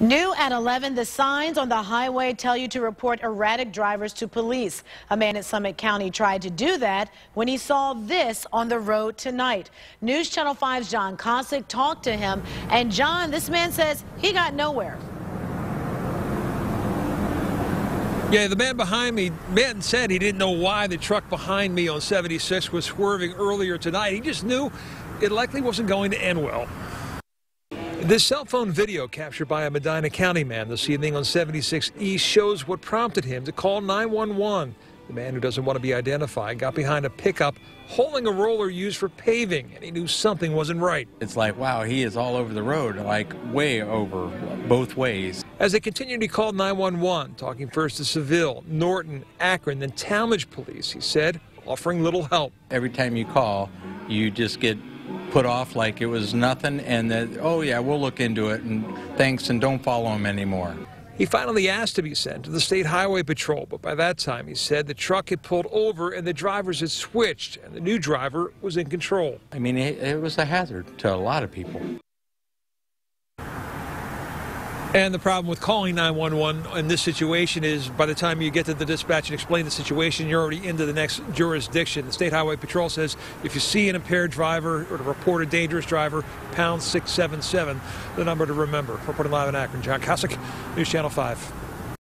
New at 11, the signs on the highway tell you to report erratic drivers to police. A man in Summit County tried to do that when he saw this on the road tonight. News Channel 5's John Kosick talked to him, and John, this man says he got nowhere. Yeah, the man behind me, Benton, said he didn't know why the truck behind me on 76 was swerving earlier tonight. He just knew it likely wasn't going to end well. This cell phone video captured by a Medina County man this evening on 76 East shows what prompted him to call 911. The man, who doesn't want to be identified, got behind a pickup holding a roller used for paving, and he knew something wasn't right. It's like, wow, he is all over the road, like way over, both ways. As they continued, he called 911, talking first to Seville, Norton, Akron, then Talmadge police, he said, offering little help. Every time you call, you just get put off like it was nothing, and that, oh yeah, we'll look into it, and thanks, and don't follow him anymore. He finally asked to be sent to the State Highway Patrol, but by that time, he said the truck had pulled over and the drivers had switched, and the new driver was in control. I mean, it was a hazard to a lot of people. And the problem with calling 911 in this situation is by the time you get to the dispatch and explain the situation, you're already into the next jurisdiction. The State Highway Patrol says if you see an impaired driver or to report a dangerous driver, pound 677, the number to remember. Reporting live in Akron, John Kosick, News Channel 5.